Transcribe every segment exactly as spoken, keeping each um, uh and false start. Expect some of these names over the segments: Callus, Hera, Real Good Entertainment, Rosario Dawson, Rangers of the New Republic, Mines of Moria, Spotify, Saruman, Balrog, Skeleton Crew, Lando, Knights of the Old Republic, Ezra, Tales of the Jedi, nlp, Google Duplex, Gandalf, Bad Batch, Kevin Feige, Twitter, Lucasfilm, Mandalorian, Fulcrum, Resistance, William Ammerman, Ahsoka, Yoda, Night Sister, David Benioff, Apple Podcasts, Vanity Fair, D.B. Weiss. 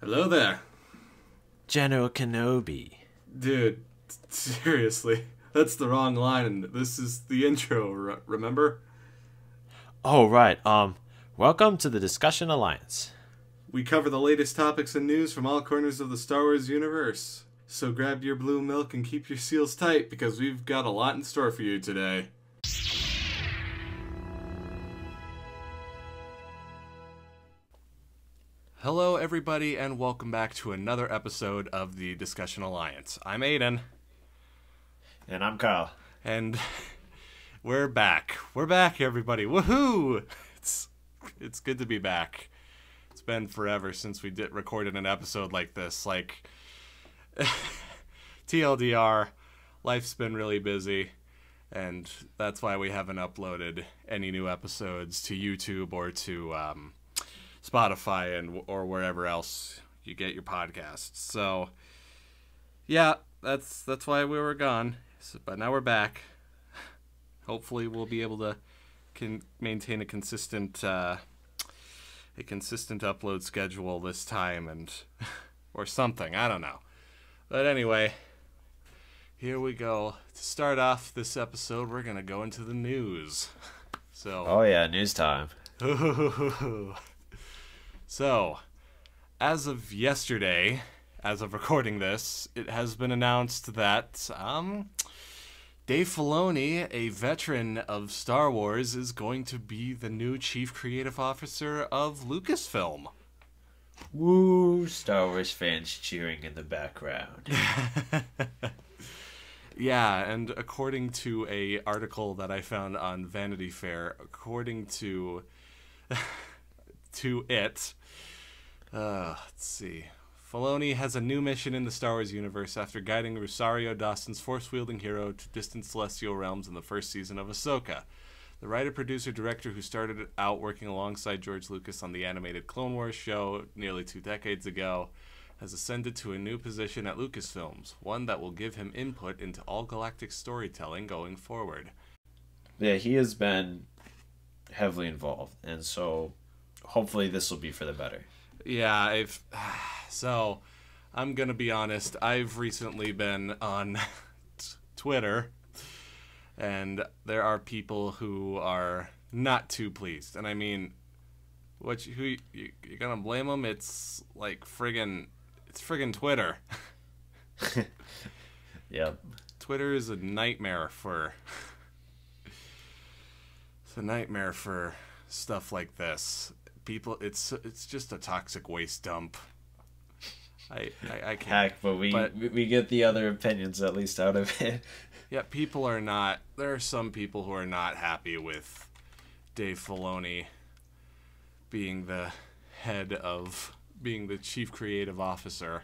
Hello there. General Kenobi. Dude, seriously. That's the wrong line, and this is the intro, remember? Oh, right. Um, welcome to the Discussion Alliance. We cover the latest topics and news from all corners of the Star Wars universe. So grab your blue milk and keep your seals tight, because we've got a lot in store for you today. Hello, everybody, and welcome back to another episode of the Discussion Alliance. I'm Aiden. And I'm Kyle. And we're back. We're back, everybody. Woohoo! It's it's good to be back. It's been forever since we did recorded an episode like this. Like, T L D R, life's been really busy, and that's why we haven't uploaded any new episodes to YouTube or to um, Spotify and or wherever else you get your podcasts. So, yeah, that's that's why we were gone. So, but now we're back. Hopefully we'll be able to can maintain a consistent uh, a consistent upload schedule this time, and or something. I don't know. But anyway, here we go. To start off this episode, we're gonna go into the news. So oh yeah, news time. So, as of yesterday, as of recording this, it has been announced that um, Dave Filoni, a veteran of Star Wars, is going to be the new chief creative officer of Lucasfilm. Woo! Star Wars fans cheering in the background. Yeah, and according to an article that I found on Vanity Fair, according to to it, uh, let's see. Filoni has a new mission in the Star Wars universe after guiding Rosario Dawson's force-wielding hero to distant celestial realms in the first season of Ahsoka. The writer-producer-director who started out working alongside George Lucas on the animated Clone Wars show nearly two decades ago has ascended to a new position at Lucasfilms, one that will give him input into all galactic storytelling going forward. Yeah, he has been heavily involved, and so hopefully this will be for the better. Yeah, I've... So, I'm going to be honest, I've recently been on Twitter, and there are people who are not too pleased. And I mean, what you, who you, you, you're going to blame them? It's like friggin', it's friggin' Twitter. Yep. Twitter is a nightmare for, it's a nightmare for stuff like this. People, it's it's just a toxic waste dump. I, I, I can't. Heck, but we, but we get the other opinions at least out of it. Yeah, people are not... There are some people who are not happy with Dave Filoni being the head of... being the chief creative officer.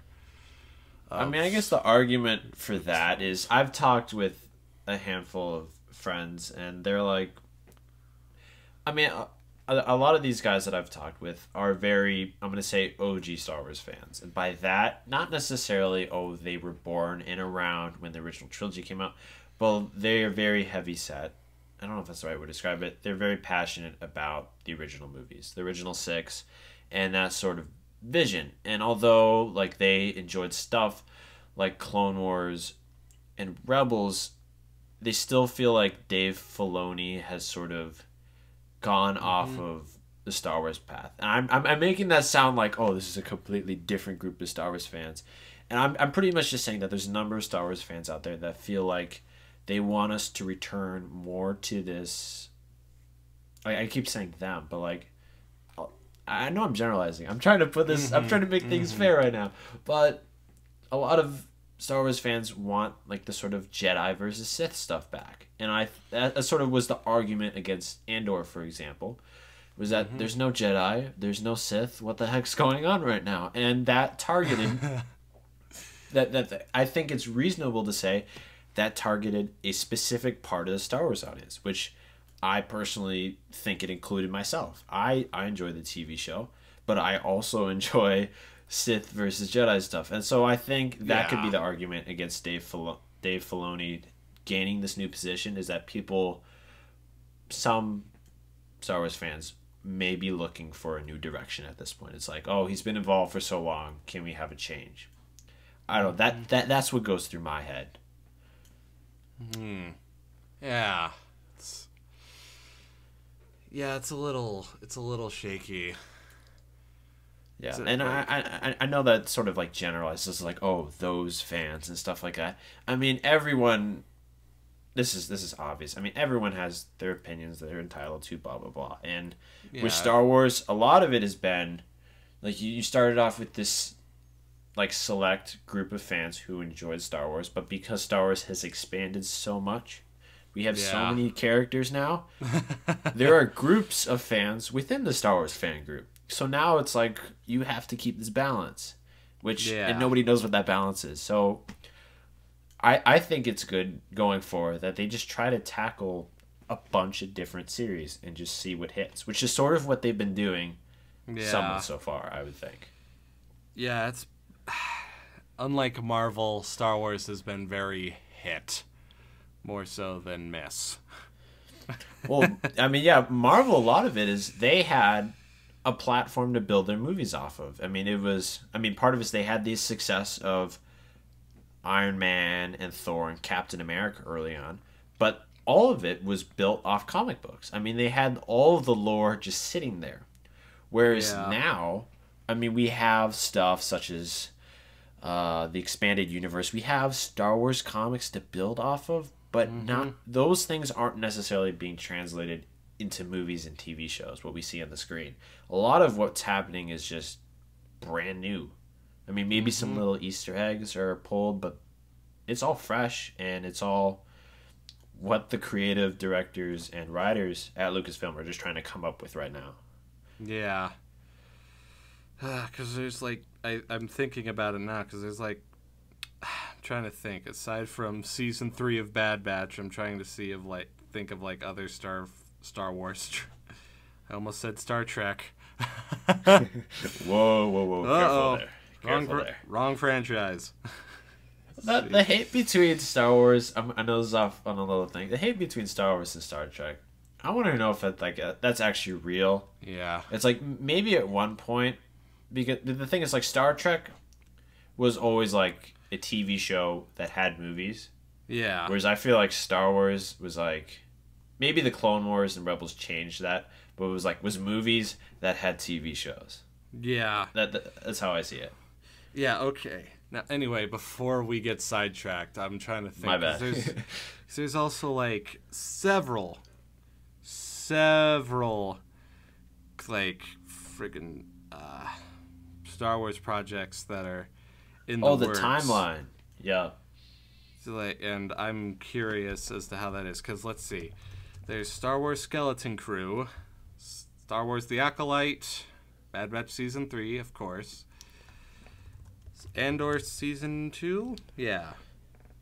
Of... I mean, I guess the argument for that is... I've talked with a handful of friends, and they're like... I mean, a, a lot of these guys that I've talked with are very, I'm going to say, O G Star Wars fans. And by that, not necessarily, oh, they were born and around when the original trilogy came out, but they are very heavy set. I don't know if that's the right way to describe it. They're very passionate about the original movies, the original six, and that sort of vision. And although like they enjoyed stuff like Clone Wars and Rebels, they still feel like Dave Filoni has sort of gone off mm-hmm. of the Star Wars path. And I'm, I'm I'm making that sound like, oh, this is a completely different group of Star Wars fans. And I'm I'm pretty much just saying that there's a number of Star Wars fans out there that feel like they want us to return more to this. I, I keep saying them, but like, I know I'm generalizing. I'm trying to put this, mm-hmm. I'm trying to make things mm-hmm. fair right now. But a lot of Star Wars fans want like the sort of Jedi versus Sith stuff back, and I that sort of was the argument against Andor, for example, was that mm-hmm. there's no Jedi, there's no Sith, what the heck's going on right now? And that targeted that that I think it's reasonable to say that targeted a specific part of the Star Wars audience, which I personally think it included myself. I I enjoy the T V show, but I also enjoy Sith versus Jedi stuff. And so I think that yeah. could be the argument against Dave Fil Dave Filoni gaining this new position, is that people, some Star Wars fans maybe looking for a new direction at this point. It's like, oh, he's been involved for so long. Can we have a change? I don't know. That, that, that's what goes through my head. Hmm. Yeah. It's, yeah, it's a little, it's a little shaky. Yeah, and I, I I know that sort of like generalizes like, oh, those fans and stuff like that. I mean, everyone, this is this is obvious. I mean, everyone has their opinions that they're entitled to, blah blah blah. And yeah. with Star Wars, a lot of it has been like you started off with this like select group of fans who enjoyed Star Wars, but because Star Wars has expanded so much, we have yeah. so many characters now. There are groups of fans within the Star Wars fan group. So now it's like you have to keep this balance, which yeah. and nobody knows what that balance is. So I I think it's good going forward that they just try to tackle a bunch of different series and just see what hits, which is sort of what they've been doing yeah. somewhat so far, I would think. Yeah, it's unlike Marvel, Star Wars has been very hit more so than miss. Well, I mean, yeah, Marvel, a lot of it is they had a platform to build their movies off of. I mean, it was, I mean, part of it is they had the success of Iron Man and Thor and Captain America early on, but all of it was built off comic books. I mean, they had all of the lore just sitting there. Whereas yeah. now, I mean, we have stuff such as uh, the expanded universe. We have Star Wars comics to build off of, but mm-hmm. not, those things aren't necessarily being translated into movies and T V shows, what we see on the screen. A lot of what's happening is just brand new. I mean, maybe mm-hmm. some little Easter eggs are pulled, but it's all fresh, and it's all what the creative directors and writers at Lucasfilm are just trying to come up with right now. Yeah. Because there's like, I, I'm thinking about it now, because there's like, I'm trying to think, aside from season three of Bad Batch, I'm trying to see of like, think of like other Star Star Wars. I almost said Star Trek. whoa, whoa, whoa. Uh-oh. Careful there. Careful wrong, there. Wrong franchise. The, the hate between Star Wars, I'm, I know this is off on a little thing, the hate between Star Wars and Star Trek, I want to know if that, like, uh, that's actually real. Yeah. It's like maybe at one point, because the thing is like Star Trek was always like a T V show that had movies. Yeah. Whereas I feel like Star Wars was like, maybe the Clone Wars and Rebels changed that, but it was like was movies that had T V shows. Yeah, that, that that's how I see it. Yeah. Okay. Now, anyway, before we get sidetracked, I'm trying to think. My bad. There's, there's also like several, several, like friggin' uh, Star Wars projects that are in the oh the works. Timeline. Yeah. So like, and I'm curious as to how that is because let's see. There's Star Wars Skeleton Crew, Star Wars The Acolyte, Bad Batch Season three, of course. Andor Season two? Yeah.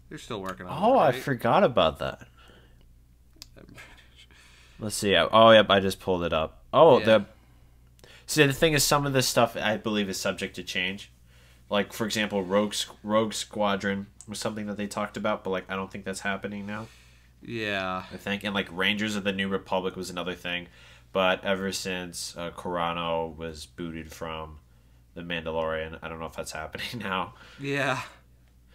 They're still working on it. Oh, that, right? I forgot about that. Let's see. Oh, yep, I just pulled it up. Oh, yeah. the... See, the thing is, some of this stuff, I believe, is subject to change. Like, for example, Rogue, Rogue Squadron was something that they talked about, but, like, I don't think that's happening now. Yeah, I think, and like Rangers of the New Republic was another thing, but ever since uh, Corano was booted from the Mandalorian, I don't know if that's happening now. Yeah,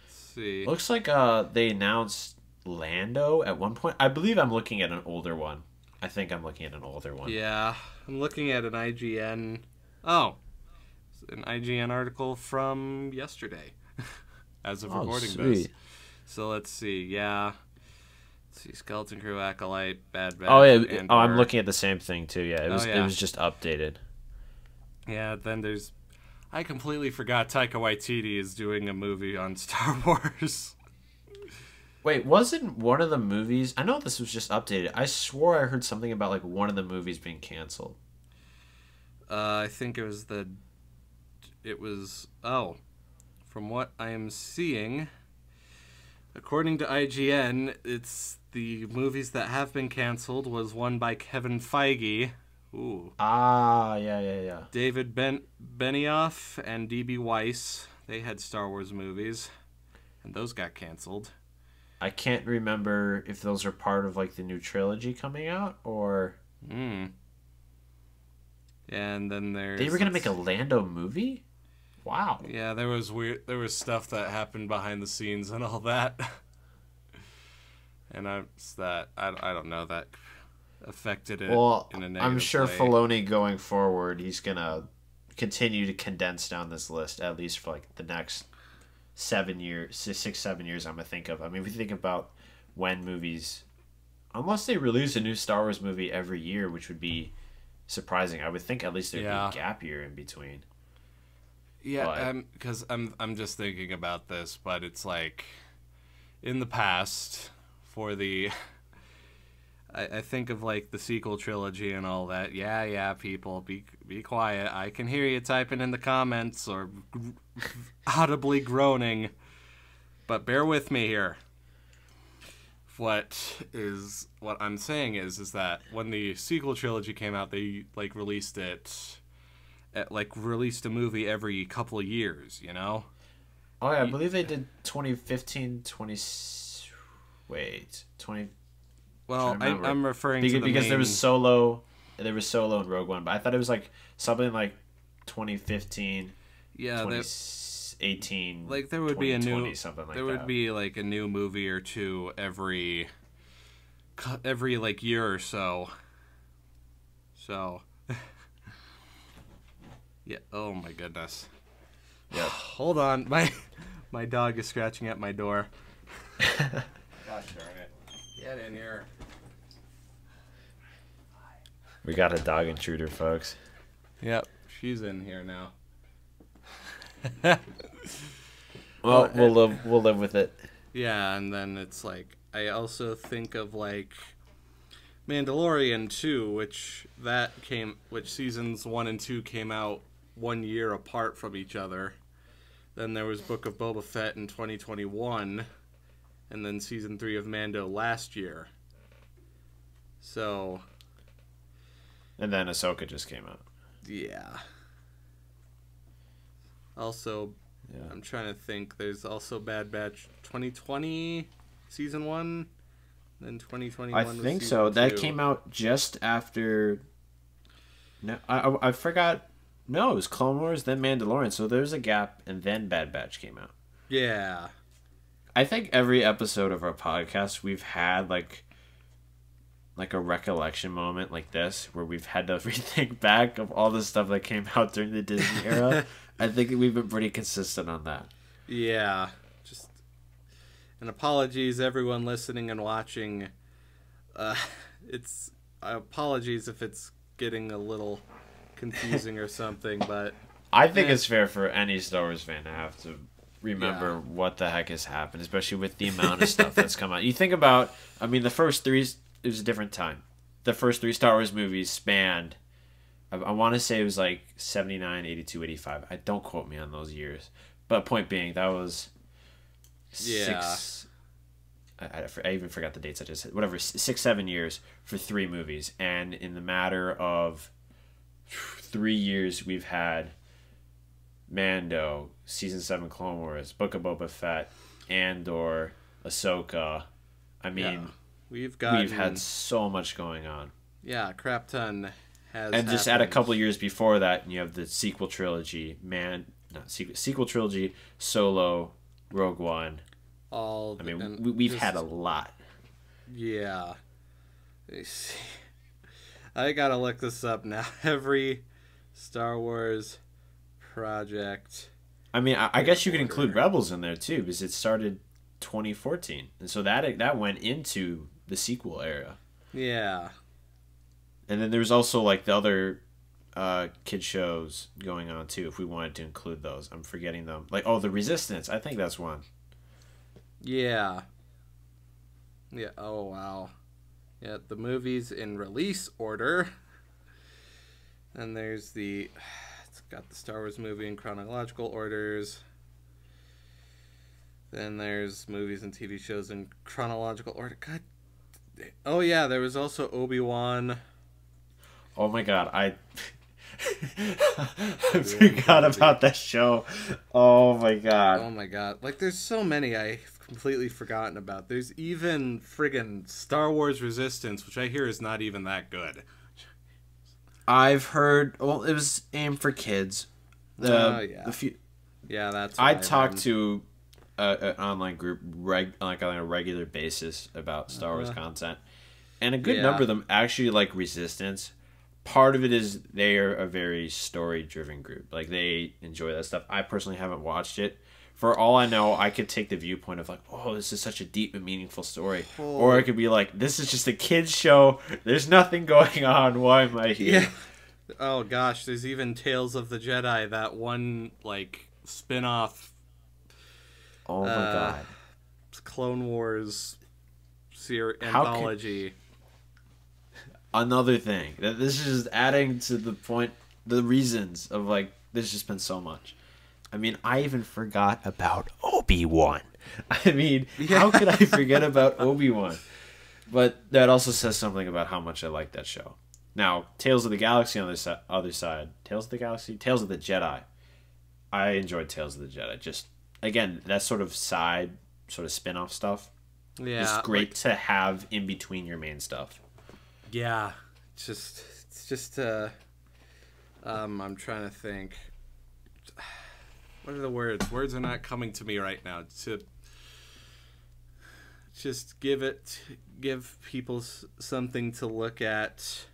let's see, looks like uh they announced Lando at one point. I believe I'm looking at an older one. I think I'm looking at an older one. Yeah, I'm looking at an I G N. Oh, an I G N article from yesterday, as of oh, recording sweet. this. So let's see. Yeah. See, Skeleton Crew, Acolyte, Bad Batch. Oh yeah, oh, I'm looking at the same thing too. Yeah, it was oh, yeah. it was just updated. Yeah, then there's, I completely forgot Taika Waititi is doing a movie on Star Wars. Wait, wasn't one of the movies? I know this was just updated. I swore I heard something about like one of the movies being canceled. Uh, I think it was the, it was oh, from what I am seeing. According to I G N, it's the movies that have been canceled was one by Kevin Feige. Ooh. Ah, yeah, yeah, yeah. David ben Benioff and D B Weiss. They had Star Wars movies, and those got canceled. I can't remember if those are part of, like, the new trilogy coming out, or... Mm. And then there's... They were going to make a Lando movie? Wow. Yeah, there was weird. There was stuff that happened behind the scenes and all that. And I that I, I don't know that affected it. Well, in a negative I'm sure way. Filoni going forward, he's gonna continue to condense down this list at least for like the next seven years, six seven years. I'm gonna think of. I mean, if you think about when movies, unless they release a new Star Wars movie every year, which would be surprising. I would think at least there'd yeah. be a gap year in between. Yeah, because I'm, I'm I'm just thinking about this, but it's like, in the past, for the, I, I think of like the sequel trilogy and all that. Yeah, yeah, people, be be quiet. I can hear you typing in the comments or audibly groaning, but bear with me here. What is what I'm saying is is that when the sequel trilogy came out, they like released it. At, like released a movie every couple of years, you know? Oh yeah, I believe they did twenty fifteen, twenty wait, twenty Well, I I, I'm referring because, to the because main... there was Solo, there was Solo and Rogue One, but I thought it was like something like twenty fifteen, yeah, twenty eighteen, there, like there would be a new something like there would that. be like a new movie or two every every like year or so. So yeah. Oh my goodness. Yeah. Hold on, my my dog is scratching at my door. Gosh darn it! Get in here. We got a dog intruder, folks. Yep, she's in here now. well, well, we'll live we'll live with it. Yeah, and then it's like I also think of like Mandalorian two, which that came, which seasons one and two came out one year apart from each other. Then there was Book of Boba Fett in twenty twenty-one, and then season three of Mando last year. So. And then Ahsoka just came out. Yeah. Also, yeah. I'm trying to think. There's also Bad Batch twenty twenty season one, then twenty twenty-one. I think so. Two. That came out just after. No, I, I I forgot. No, it was Clone Wars, then Mandalorian. So there's a gap, and then Bad Batch came out. Yeah. I think every episode of our podcast we've had like, like a recollection moment like this where we've had to rethink back of all the stuff that came out during the Disney era. I think we've been pretty consistent on that. Yeah. Just and apologies everyone listening and watching. Uh, it's apologies if it's getting a little confusing or something, but I think eh. it's fair for any Star Wars fan to have to remember yeah. what the heck has happened, especially with the amount of stuff that's come out. You think about, I mean, the first three, it was a different time. The first three Star Wars movies spanned, I, I want to say it was like seventy-nine, eighty-two, eighty-five. I don't quote me on those years, but point being, that was yeah. six. I, I even forgot the dates I just said. Whatever, six, seven years for three movies, and in the matter of three years we've had Mando, season seven Clone Wars, Book of Boba Fett, Andor, Ahsoka. I mean, yeah, we've got we've had so much going on. Yeah, crap ton has. And happened. Just add a couple years before that, and you have the sequel trilogy, man, not sequel sequel trilogy, Solo, Rogue One. All. The, I mean, we, we've just had a lot. Yeah. Let me see. I gotta look this up now. Every Star Wars project. I mean, I, I guess you could include Rebels in there too, because it started twenty fourteen, and so that that went into the sequel era. Yeah. And then there was also like the other uh, kid shows going on too, if we wanted to include those. I'm forgetting them. Like oh, the Resistance. I think that's one. Yeah. Yeah. Oh wow. Yeah, the movies in release order. And there's the... It's got the Star Wars movie in chronological orders. Then there's movies and T V shows in chronological order. God. Oh, yeah, there was also Obi-Wan. Oh, my God. I, I forgot about that show. Oh, my God. Oh, my God. Like, there's so many I... completely forgotten about. There's even friggin' Star Wars Resistance, which I hear is not even that good. I've heard. Well, it was aimed for kids. The, oh yeah. The few, yeah, that's. I talked I to a, an online group reg like on a regular basis about Star uh, Wars content, and a good yeah. number of them actually like Resistance. Part of it is they are a very story-driven group. Like, they enjoy that stuff. I personally haven't watched it. For all I know, I could take the viewpoint of like, oh, this is such a deep and meaningful story. Oh. Or it could be like, this is just a kid's show. There's nothing going on. Why am I here? Yeah. Oh, gosh. There's even Tales of the Jedi, that one, like, spin-off. Oh, my uh, God. Clone Wars ser- anthology. Another thing that this is just adding to the point, the reasons of like there's just been so much. I mean, I even forgot about Obi-Wan. I mean, yeah. how could I forget about Obi-Wan? But that also says something about how much I like that show. Now, Tales of the Galaxy on the si other side, Tales of the Galaxy, Tales of the Jedi. I enjoyed Tales of the Jedi. Just again, that sort of side, sort of spin-off stuff. Yeah, it's great like to have in between your main stuff. Yeah, it's just it's just uh um I'm trying to think, what are the words words are not coming to me right now to just give it give people something to look at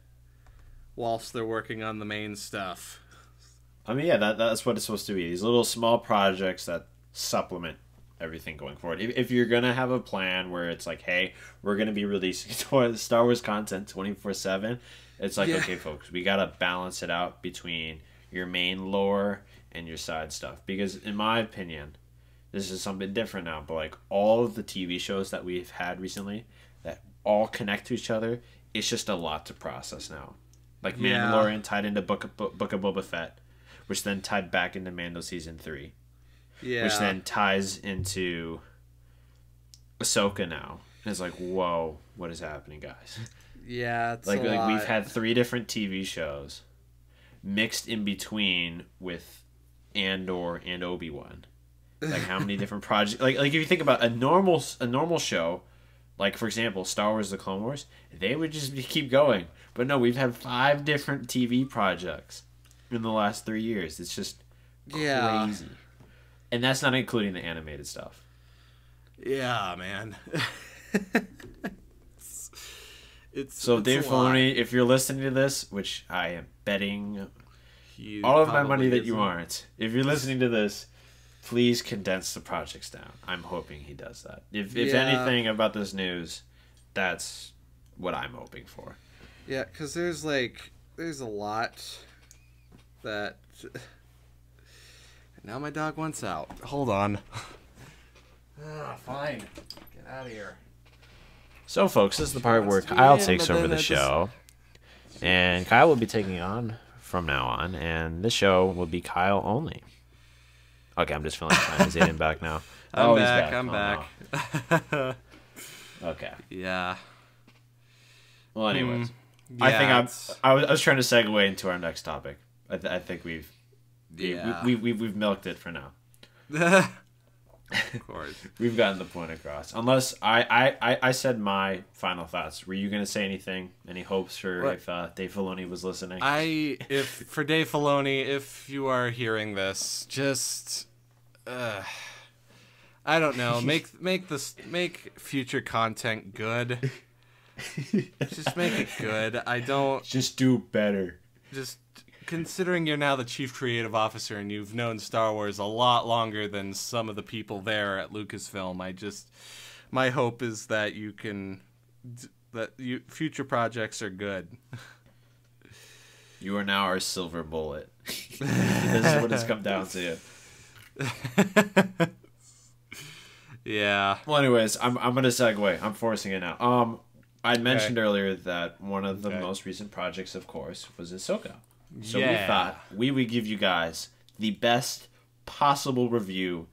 whilst they're working on the main stuff. I mean, yeah, that that's what it's supposed to be, these little small projects that supplement everything going forward. If, if you're gonna have a plan where it's like, hey, we're gonna be releasing Star Wars content twenty-four seven, it's like, yeah. okay, folks, we gotta balance it out between your main lore and your side stuff, because in my opinion, this is something different now, but like all of the T V shows that we've had recently that all connect to each other, it's just a lot to process now. Like yeah. Mandalorian tied into Book of, Book of Boba Fett, which then tied back into Mando Season three. Yeah. Which then ties into Ahsoka now. And it's like, whoa, what is happening, guys? Yeah, it's like, a like lot. We've had three different T V shows mixed in between with Andor and Obi-Wan. Like, how many different projects? Like, like if you think about a normal a normal show, like for example, Star Wars: The Clone Wars, they would just keep going. But no, we've had five different T V projects in the last three years. It's just crazy. Yeah. And that's not including the animated stuff. Yeah, man. it's, it's So it's Dave Filoni, if you're listening to this, which I am betting you all of my money that isn't. you aren't. If you're listening to this, please condense the projects down. I'm hoping he does that. If if yeah. anything about this news, that's what I'm hoping for. Yeah, cuz there's like there's a lot that Now my dog wants out. Hold on. ah, fine. Get out of here. So, folks, this is the part where Kyle takes over the show. And Kyle will be taking on from now on. And this show will be Kyle only. Okay, I'm just filling time. Is Aiden back now? I'm oh, back. I'm oh, back. No. Okay. Yeah. Well, anyways. Mm, yeah, I think I'm, I, was, I was trying to segue into our next topic. I, th I think we've... Yeah. We, we, we, we've milked it for now. Of course. We've gotten the point across. Unless I, I, I, I said my final thoughts. Were you going to say anything? Any hopes for what? if uh, Dave Filoni was listening? I if For Dave Filoni, if you are hearing this, just... Uh, I don't know. Make make this, make future content good. Just make it good. I don't... Just do better. Just... Considering you're now the chief creative officer and you've known Star Wars a lot longer than some of the people there at Lucasfilm, I just, my hope is that you can, that you future projects are good. You are now our silver bullet. This is what it's come down to. Yeah. Well, anyways, I'm I'm gonna segue. I'm forcing it now. Um, I mentioned okay. earlier that one of the okay. most recent projects, of course, was Ahsoka. So yeah. we thought we would give you guys the best possible review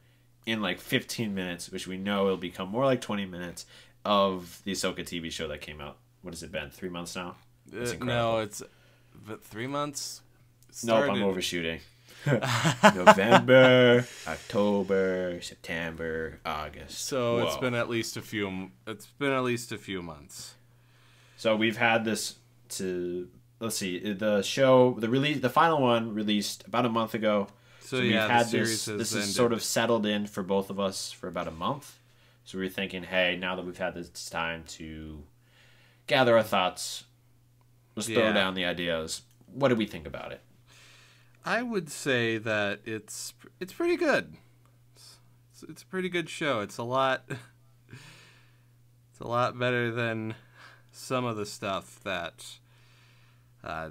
in like fifteen minutes, which we know will become more like twenty minutes, of the Ahsoka T V show that came out. What has it been? Three months now? It's incredible. Uh, no, it's but three months? Started... Nope, I'm overshooting. November, October, September, August. So Whoa. it's been at least a few. It's been at least a few months. So we've had this to... let's see, the show, the release, the final one released about a month ago. So, so yeah, we've had this, this is sort of settled in for both of us for about a month. So we were thinking, hey, now that we've had this, it's time to gather our thoughts. Let's yeah. throw down the ideas. What do we think about it? I would say that it's it's pretty good. It's, it's a pretty good show. It's a lot. It's a lot better than some of the stuff that uh,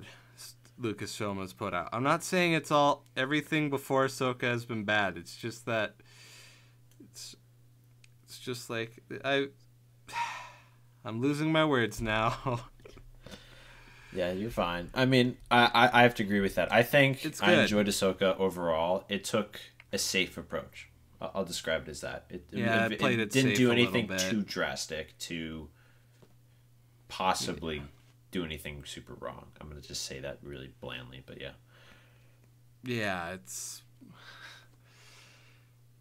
Lucasfilm has put out. I'm not saying it's all everything before Ahsoka has been bad. It's just that it's it's just like I I'm losing my words now. Yeah, you're fine. I mean, I, I have to agree with that. I think I enjoyed Ahsoka overall. It took a safe approach. I'll, I'll describe it as that. It, yeah, it, it, played it, it didn't do anything too drastic to possibly yeah. do anything super wrong. I'm going to just say that really blandly, but yeah. Yeah, it's...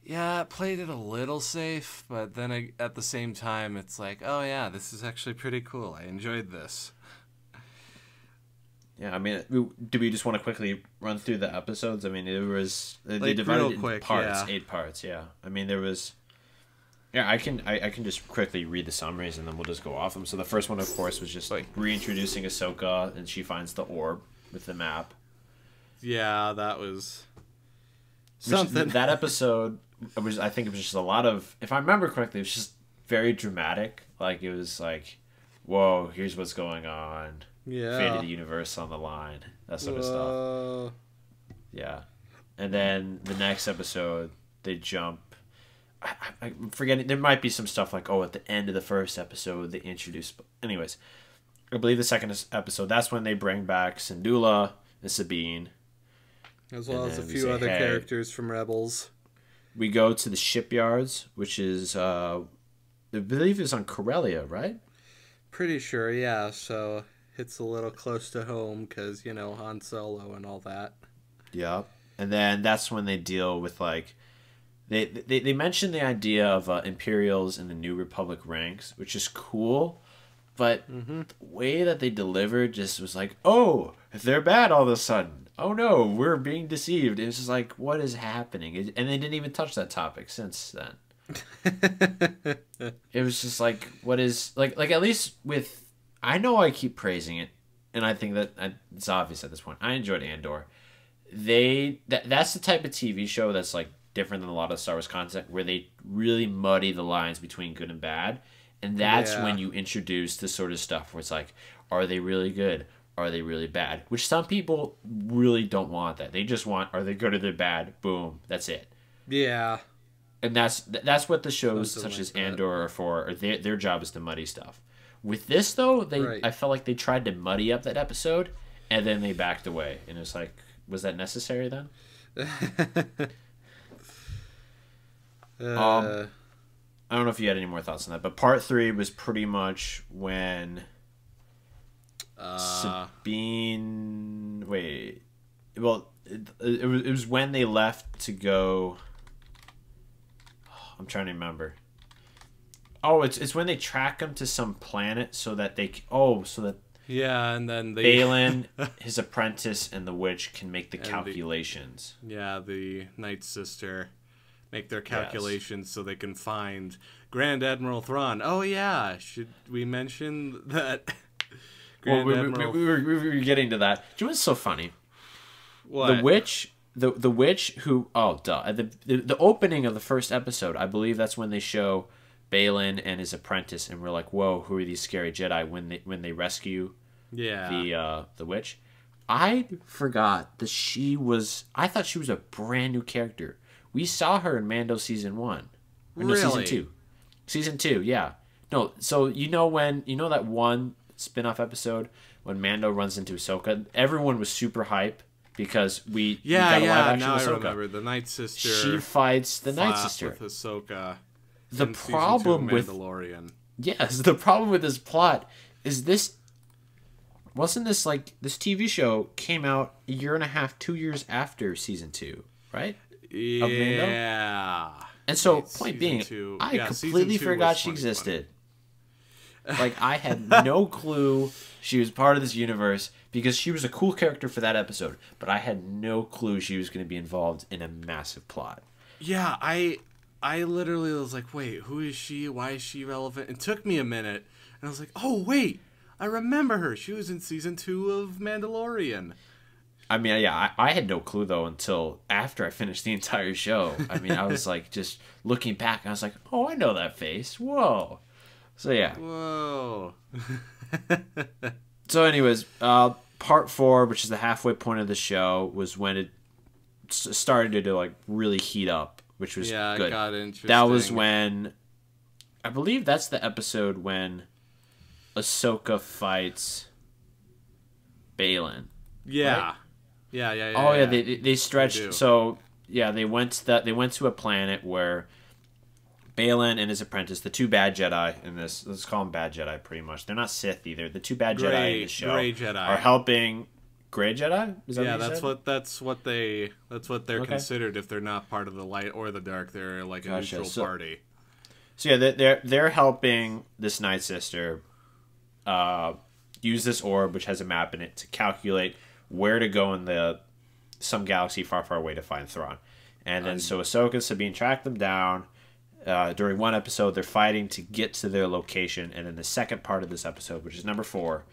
Yeah, it played it a little safe, but then I, at the same time, it's like, oh yeah, this is actually pretty cool. I enjoyed this. Yeah, I mean, do we just want to quickly run through the episodes? I mean, it was they, like, they divided it into parts, yeah. eight parts. Yeah, I mean, there was. Yeah, I can I, I can just quickly read the summaries and then we'll just go off them. So the first one, of course, was just like reintroducing Ahsoka, and she finds the orb with the map. Yeah, that was something. Which, that episode, it was, I think it was just a lot of. If I remember correctly, it was just very dramatic. Like it was like, whoa, here's what's going on. Yeah. Fate of the universe on the line. That sort of Whoa. stuff. Yeah. And then the next episode, they jump. I, I, I'm forgetting. There might be some stuff like, oh, at the end of the first episode, they introduce. Anyways, I believe the second episode, that's when they bring back Syndulla and Sabine. As well as a few say, other hey. characters from Rebels. We go to the shipyards, which is, uh, I believe it's on Corellia, right? Pretty sure, yeah. So... It's a little close to home because, you know, Han Solo and all that. Yeah. And then that's when they deal with, like, they they, they mention the idea of uh, Imperials in the New Republic ranks, which is cool. But mm-hmm. the way that they delivered just was like, oh, they're bad all of a sudden. Oh, no, we're being deceived. It was just like, what is happening? It, and they didn't even touch that topic since then. It was just like, what is, like, like at least with... I know I keep praising it, and I think that I, it's obvious at this point. I enjoyed Andor. They that that's the type of T V show that's like different than a lot of Star Wars content, where they really muddy the lines between good and bad, and that's yeah. when you introduce this sort of stuff where it's like, are they really good? Are they really bad? Which some people really don't want that. They just want, are they good or they're bad? Boom, that's it. Yeah, and that's that's what the shows Something such like as that. Andor are for. Or their their job is to muddy stuff. With this, though, they right. I felt like they tried to muddy up that episode, and then they backed away. And it's like, was that necessary then? uh, um, I don't know if you had any more thoughts on that, but part three was pretty much when uh, Sabine... Wait. Well, it, it, was, it was when they left to go... Oh, I'm trying to remember. Oh, it's it's when they track him to some planet so that they oh so that yeah, and then they... Baylan, his apprentice, and the witch can make the and calculations. The, yeah, the Night Sister make their calculations yes. so they can find Grand Admiral Thrawn. Oh yeah, should we mention that? Grand well, we, Admiral... we, we, were, we were getting to that. Do you know what's so funny? What the witch. The the witch who oh duh the, the the opening of the first episode, I believe that's when they show Baylan and his apprentice, and we're like, whoa, who are these scary Jedi when they when they rescue yeah. the uh, the witch? I forgot that she was... I thought she was a brand new character. We saw her in Mando Season one. Or really? No, Season two. Season two, yeah. No, so you know when... You know that one spin-off episode when Mando runs into Ahsoka? Everyone was super hype because we, yeah, we got yeah, a live-action Ahsoka. Yeah, I remember. The Night Sister... She fights the Night Sister. With Ahsoka... The problem with Mandalorian. Yes, the problem with this plot is this wasn't this like this T V show came out a year and a half, two years after season two, right? Yeah. And so it's point being, two. I yeah, completely forgot she existed. Like I had no clue she was part of this universe because she was a cool character for that episode, but I had no clue she was going to be involved in a massive plot. Yeah, I I literally was like, wait, who is she? Why is she relevant? It took me a minute, and I was like, oh, wait, I remember her. She was in season two of Mandalorian. I mean, yeah, I, I had no clue, though, until after I finished the entire show. I mean, I was, like, just looking back, and I was like, oh, I know that face. Whoa. So, yeah. Whoa. So, anyways, uh, part four, which is the halfway point of the show, was when it started to, like, really heat up, which was yeah, good. Yeah, it got interesting. That was when, I believe that's the episode when Ahsoka fights Baylan. Yeah. Right? Yeah, yeah, yeah. Oh yeah, yeah. they they stretched. They so yeah, they went to that. They went to a planet where Baylan and his apprentice, the two bad Jedi in this, let's call them bad Jedi, pretty much. They're not Sith either. The two bad gray, Jedi in the show gray Jedi. are helping gray Jedi. Is that yeah, what you that's said? what that's what they that's what they're okay. considered if they're not part of the light or the dark. They're like a gotcha. neutral so, party. So yeah, they're they're helping this Night Sister uh, use this orb, which has a map in it, to calculate where to go in the some galaxy far, far away to find Thrawn. And then um, so Ahsoka and Sabine track them down. Uh, during one episode, they're fighting to get to their location. And then the second part of this episode, which is number four,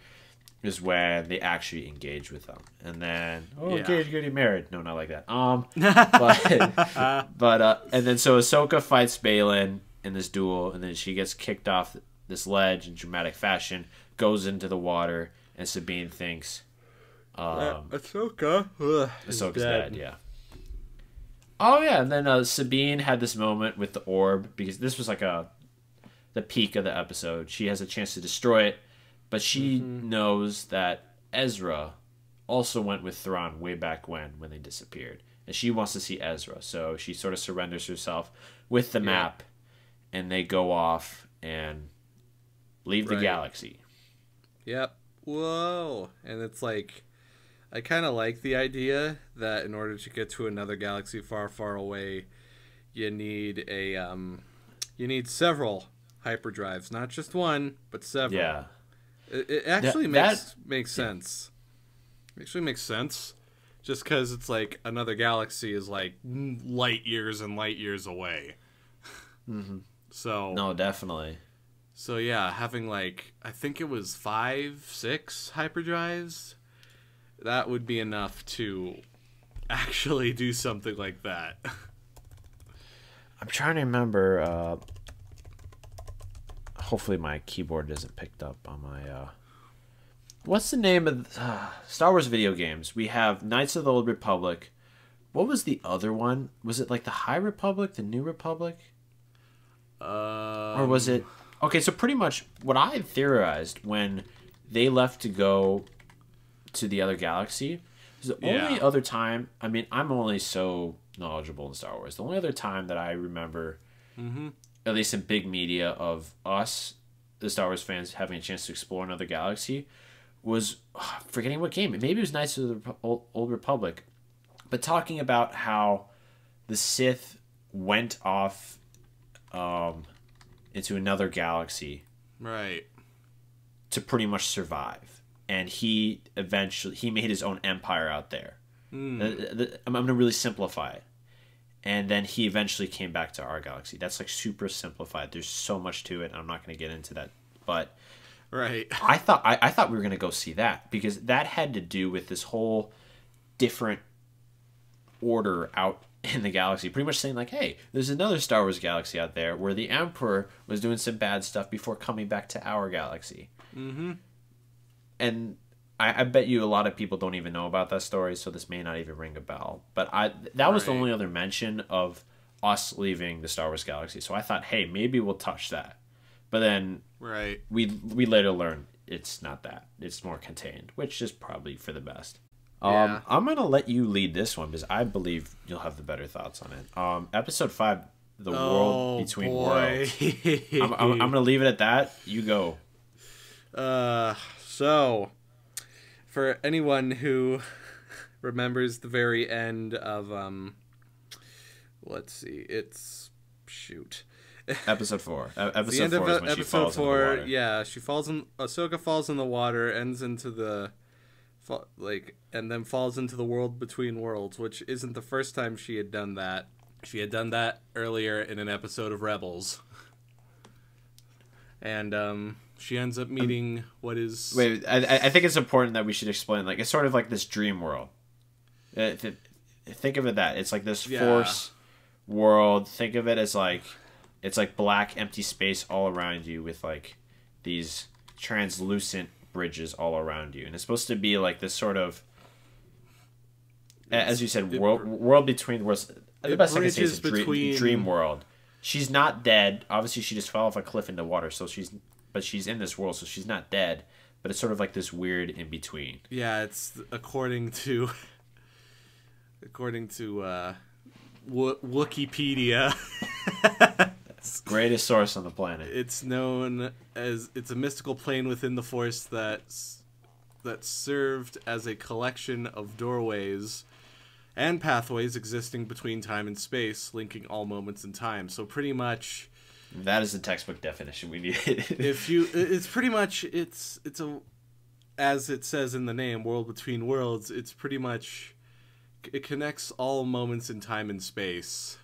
is when they actually engage with them. And then, oh, yeah. engage, get married. No, not like that. Um, But, but uh, and then so Ahsoka fights Baylan in this duel. And then she gets kicked off this ledge in dramatic fashion, goes into the water, and Sabine thinks... Um, uh, Ahsoka. Ugh, Ahsoka's dead. dead, yeah. Oh, yeah, and then uh, Sabine had this moment with the orb, because this was like a the peak of the episode. She has a chance to destroy it, but she mm-hmm. knows that Ezra also went with Thrawn way back when, when they disappeared. And she wants to see Ezra, so she sort of surrenders herself with the yeah. map, and they go off and leave right. the galaxy. Yep. Whoa. And it's like... I kind of like the idea that in order to get to another galaxy far, far away, you need a um, you need several hyperdrives, not just one, but several. Yeah, it, it actually that, makes that, makes sense. Yeah. It actually makes sense, just because it's like another galaxy is like light years and light years away. Mm-hmm. So no, definitely. So yeah, having like I think it was five, six hyperdrives. That would be enough to actually do something like that. I'm trying to remember. Uh, hopefully my keyboard isn't picked up on my... Uh, what's the name of the, uh, Star Wars video games? We have Knights of the Old Republic. What was the other one? Was it like the High Republic, the New Republic? Um... Or was it... Okay, so pretty much what I had theorized when they left to go... to the other galaxy. The yeah. only other time, I mean, I'm only so knowledgeable in Star Wars. The only other time that I remember, mm-hmm. at least in big media, of us, the Star Wars fans, having a chance to explore another galaxy was, oh, forgetting what game. Maybe it was Knights of the Old Republic. But talking about how the Sith went off um, into another galaxy. Right. To pretty much survive. And he eventually he made his own empire out there. Mm. The, the, I'm going to really simplify it. And then he eventually came back to our galaxy. That's like super simplified. There's so much to it. I'm not going to get into that, but right. I thought I, I thought we were going to go see that, because that had to do with this whole different order out in the galaxy. Pretty much saying like, hey, there's another Star Wars galaxy out there where the Emperor was doing some bad stuff before coming back to our galaxy. Mm-hmm. And I, I bet you a lot of people don't even know about that story, so this may not even ring a bell. But I that was right. the only other mention of us leaving the Star Wars galaxy. So I thought, hey, maybe we'll touch that. But then right. we we later learned it's not that. It's more contained, which is probably for the best. Yeah. Um, I'm going to let you lead this one, because I believe you'll have the better thoughts on it. Um, episode five, The oh, World Between boy. Worlds. I'm, I'm, I'm going to leave it at that. You go. Uh... So, for anyone who remembers the very end of, um, let's see, it's, shoot. Episode four. Uh, episode four is when she falls in the water. Yeah, she falls in, Ahsoka falls in the water, ends into the like, and then falls into the world between worlds, which isn't the first time she had done that. She had done that earlier in an episode of Rebels. And um, she ends up meeting um, what is... Wait, I, I think it's important that we should explain. Like, it's sort of like this dream world. Uh, th- think of it that. It's like this yeah. force world. Think of it as like... It's like black, empty space all around you with like these translucent bridges all around you. And it's supposed to be like this sort of... It's, as you said, it, world, world between worlds... The best I can say is a dream, dream world. She's not dead. Obviously, she just fell off a cliff into water. So she's, but she's in this world, so she's not dead. But it's sort of like this weird in between. Yeah, it's according to, according to uh, w- Wikipedia, greatest source on the planet. It's known as it's a mystical plane within the Force that's that served as a collection of doorways and pathways existing between time and space, linking all moments in time. So pretty much... That is the textbook definition we need. if you, it's pretty much, it's, it's a, as it says in the name, World Between Worlds, it's pretty much, it connects all moments in time and space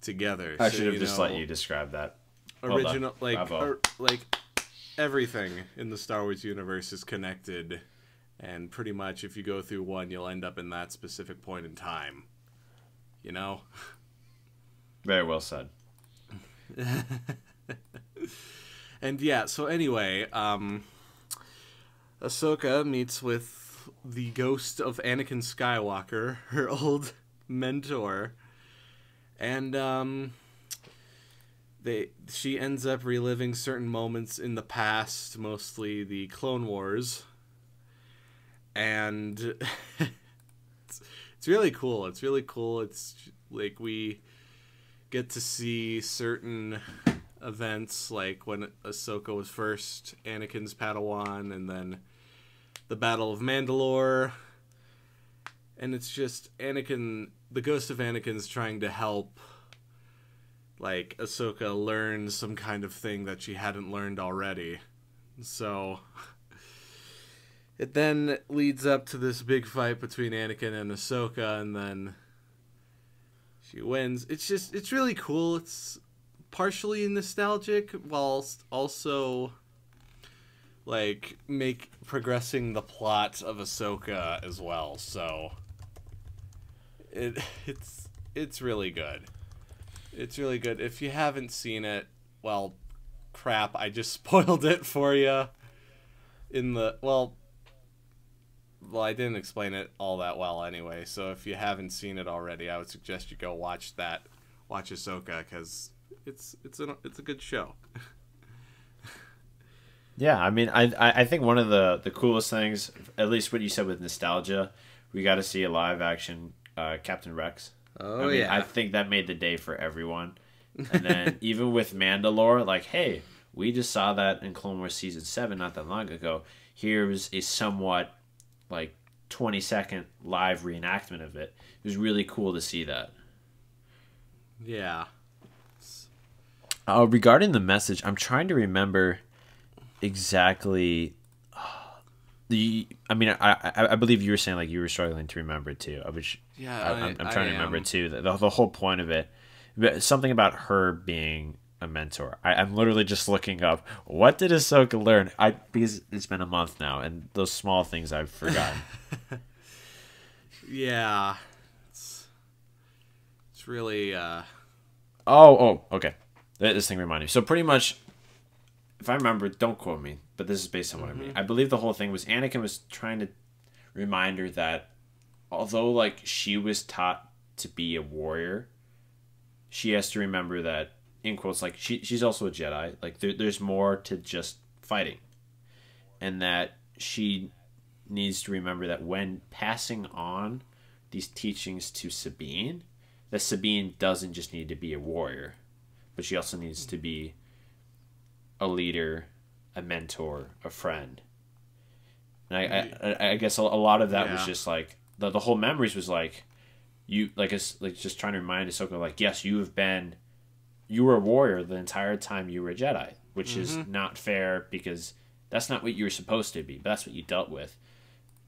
together. I so, should have just know, let you describe that. Original, like, or, like, everything in the Star Wars universe is connected. And pretty much, if you go through one, you'll end up in that specific point in time. You know? Very well said. And yeah, so anyway, um, Ahsoka meets with the ghost of Anakin Skywalker, her old mentor. And um, they she ends up reliving certain moments in the past, mostly the Clone Wars. And it's, it's really cool. It's really cool. It's like we get to see certain events, like when Ahsoka was first Anakin's Padawan, and then the Battle of Mandalore. And it's just Anakin, the ghost of Anakin's trying to help, like, Ahsoka learn some kind of thing that she hadn't learned already. So... It then leads up to this big fight between Anakin and Ahsoka, and then she wins. It's just, it's really cool. It's partially nostalgic, whilst also, like, make progressing the plot of Ahsoka as well. So, it it's it's really good. It's really good. If you haven't seen it, well, crap, I just spoiled it for you. In the, well... Well, I didn't explain it all that well anyway, so if you haven't seen it already, I would suggest you go watch that, watch Ahsoka, because it's it's a it's a good show. Yeah, I mean, I I think one of the, the coolest things, at least what you said with nostalgia, we got to see a live action uh, Captain Rex. Oh I mean, yeah, I think that made the day for everyone. And then even with Mandalore, like, hey, we just saw that in Clone Wars season seven not that long ago. Here's a somewhat like twenty second live reenactment of it. It was really cool to see that. Yeah. Uh, regarding the message, I'm trying to remember exactly the. I mean, I I, I believe you were saying like you were struggling to remember it too. I was. Yeah. I, I, I'm, I'm trying I to remember it too. The, the the whole point of it, but something about her being a mentor. I, I'm literally just looking up what did Ahsoka learn. I because it's been a month now, and those small things I've forgotten. Yeah, it's it's really. Uh... Oh, oh, okay. This thing reminded me. So pretty much, if I remember, don't quote me, but this is based on what mm-hmm. I mean. I believe the whole thing was Anakin was trying to remind her that although like she was taught to be a warrior, she has to remember that. In quotes, like she she's also a Jedi. Like there, there's more to just fighting, and that she needs to remember that when passing on these teachings to Sabine, that Sabine doesn't just need to be a warrior, but she also needs to be a leader, a mentor, a friend. And I I, I guess a lot of that yeah. was just like the the whole memories was like you like it's like just trying to remind Ahsoka like yes you have been. You were a warrior the entire time you were a Jedi, which mm-hmm. is not fair because that's not what you were supposed to be, but that's what you dealt with.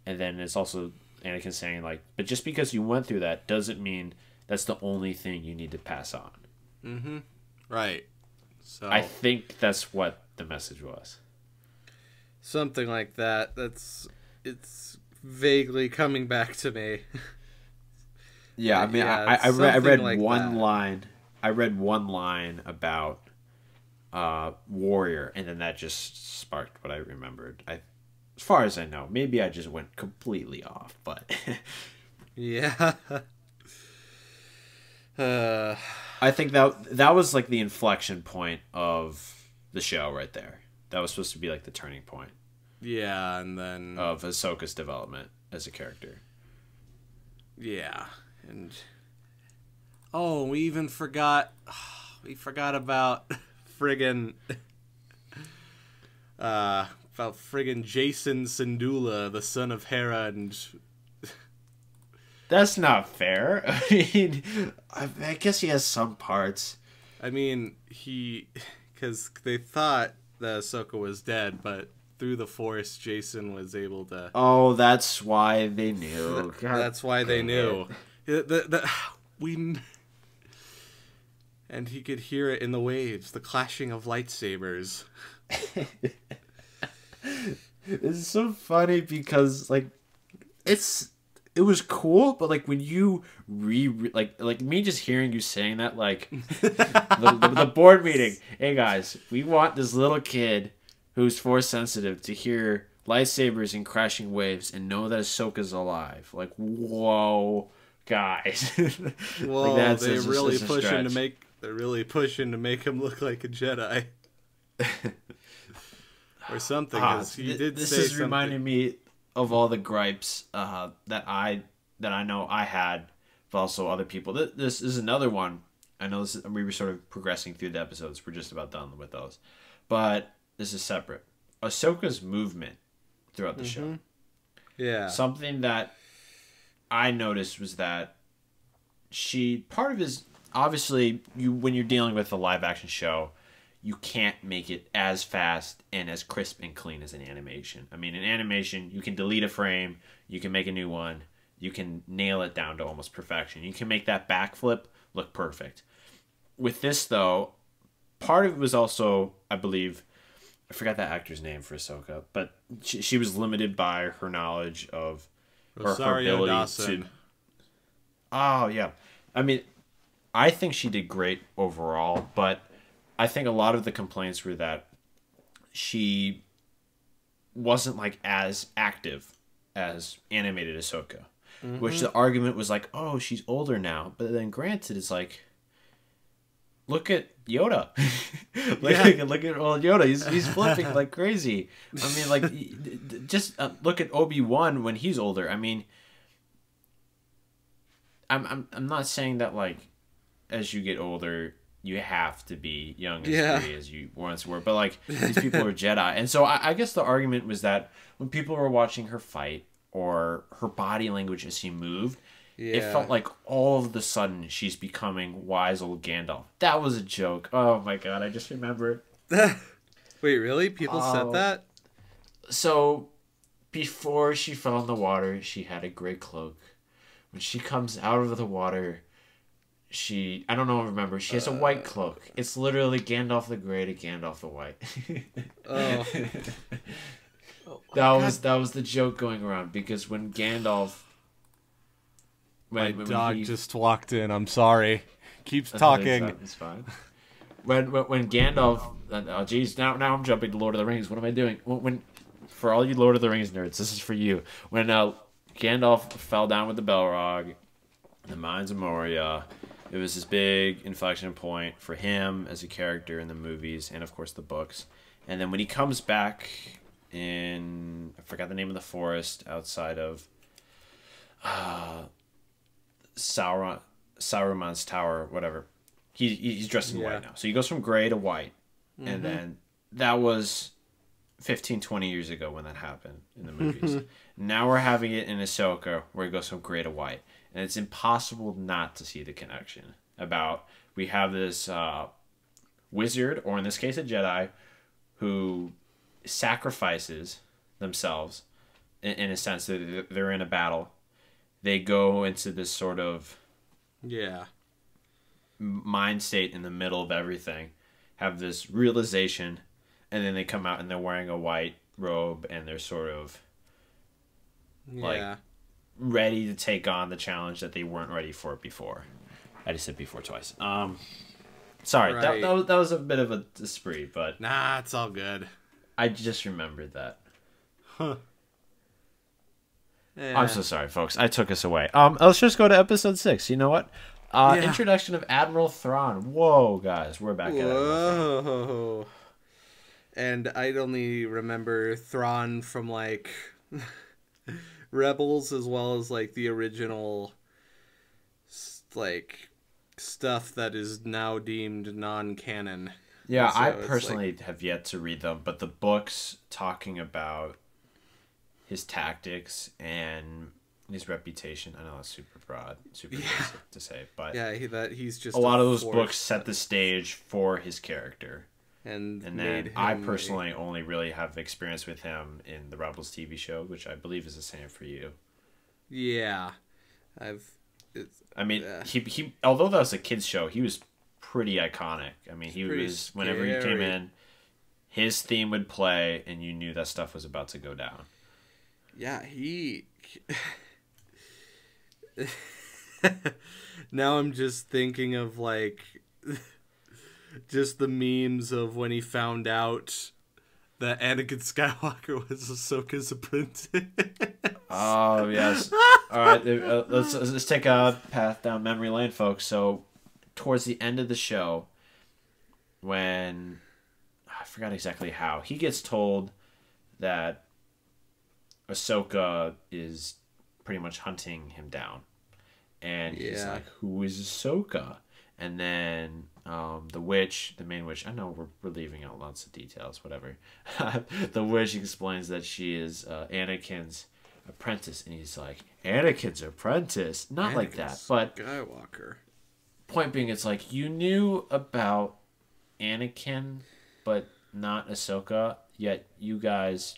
And then it's also Anakin saying, like, but just because you went through that doesn't mean that's the only thing you need to pass on. Mm-hmm. Right. So I think that's what the message was. Something like that. That's, it's vaguely coming back to me. Yeah, I mean, yeah, I, I, re- I read like one that. line. I read one line about uh, Warrior, and then that just sparked what I remembered. I, as far as I know, maybe I just went completely off, but yeah. Uh, I think that that was like the inflection point of the show right there. That was supposed to be like the turning point. Yeah, and then of Ahsoka's development as a character. Yeah, and oh, we even forgot we forgot about friggin' uh about friggin' Jason Syndulla, the son of Hera, and that's not fair. I mean, I, I guess he has some parts. I mean, he, because they thought that Ahsoka was dead, but through the Force, Jason was able to... Oh, that's why they knew. God, that's why they knew. The, the, the, we... And he could hear it in the waves, the clashing of lightsabers. It's so funny because, like, it's... It was cool, but like when you re, re like like me just hearing you saying that, like the, the, the board meeting, hey guys, we want this little kid who's force sensitive to hear lightsabers and crashing waves and know that Ahsoka's alive. Like, whoa, guys! Whoa, like, they're really pushing to make they're really pushing to make him look like a Jedi. Or something. Ah, he th- did this say is something. Reminding me of all the gripes uh, that I that I know I had, but also other people. This, this is another one. I know this is, we were sort of progressing through the episodes. We're just about done with those. But this is separate. Ahsoka's movement throughout the mm-hmm. show. Yeah. Something that I noticed was that she... Part of is obviously, you when you're dealing with a live-action show... You can't make it as fast and as crisp and clean as an animation. I mean, in animation, you can delete a frame, you can make a new one, you can nail it down to almost perfection. You can make that backflip look perfect. With this, though, part of it was also, I believe, I forgot that actor's name for Ahsoka, but she, she was limited by her knowledge of her, her ability Dawson. to... Oh, yeah. I mean, I think she did great overall, but... I think a lot of the complaints were that she wasn't like as active as animated Ahsoka, mm-hmm. which the argument was like, oh, she's older now. But then granted, it's like, look at Yoda. Like, yeah. Look at old Yoda. He's, he's flipping like crazy. I mean, like just uh, look at Obi-Wan when he's older. I mean, I'm, I'm, I'm not saying that like, as you get older, you have to be young and yeah. free as you once were. But, like, these people are Jedi. And so I, I guess the argument was that when people were watching her fight or her body language as she moved, yeah. it felt like all of a sudden she's becoming wise old Gandalf. That was a joke. Oh, my God. I just remembered. Wait, really? People uh, said that? So before she fell in the water, she had a gray cloak. When she comes out of the water... She, I don't know, remember, she has a white cloak. It's literally Gandalf the Grey to Gandalf the White. Oh. Oh, that was that was the joke going around, because when Gandalf... When, My when dog he, just walked in, I'm sorry. Keeps talking. It's, it's fine. When, when, when Gandalf... Oh, geez, now, now I'm jumping to Lord of the Rings. What am I doing? When, when For all you Lord of the Rings nerds, this is for you. When uh, Gandalf fell down with the Balrog, the Mines of Moria... It was this big inflection point for him as a character in the movies and, of course, the books. And then when he comes back in... I forgot the name of the forest outside of uh, Sauron, Saruman's Tower, whatever. He, he's dressed in yeah. white now. So he goes from gray to white. Mm-hmm. And then that was fifteen, twenty years ago when that happened in the movies. Now we're having it in Ahsoka where he goes from gray to white. And it's impossible not to see the connection about we have this uh, wizard, or in this case a Jedi, who sacrifices themselves in a sense that they're in a battle. They go into this sort of yeah mind state in the middle of everything, have this realization, and then they come out and they're wearing a white robe and they're sort of like yeah. ready to take on the challenge that they weren't ready for before. I just said before twice. Um, sorry, right. that, that, was, that was a bit of a spree, but nah, it's all good. I just remembered that. Huh. Yeah. I'm so sorry, folks. I took us away. Um, let's just go to episode six. You know what? Uh, yeah. Introduction of Admiral Thrawn. Whoa, guys, we're back. Whoa. At and I'd only remember Thrawn from like Rebels, as well as like the original like stuff that is now deemed non-canon. Yeah, so I personally like... have yet to read them, but the books talking about his tactics and his reputation. I know that's super broad, super yeah. to say, but yeah, he, that he's just a lot of those books set the stage for his character, and and then I personally a... only really have experience with him in the Rebels T V show, which I believe is the same for you. Yeah, I've. It's, I mean, uh, he he. Although that was a kids show, he was pretty iconic. I mean, he was scary. Whenever he came in, his theme would play, and you knew that stuff was about to go down. Yeah, he... Now I'm just thinking of, like, just the memes of when he found out that Anakin Skywalker was Ahsoka's apprentice. Oh, yes. All right, uh, let's, let's take a path down memory lane, folks. So, towards the end of the show, when... I forgot exactly how. He gets told that... Ahsoka is pretty much hunting him down. And yeah. he's like, who is Ahsoka? And then um, the witch, the main witch, I know we're, we're leaving out lots of details, whatever. The witch explains that she is uh, Anakin's apprentice. And he's like, Anakin's apprentice? Not Anakin's like that, but... Skywalker. Point being, it's like, you knew about Anakin, but not Ahsoka, yet you guys...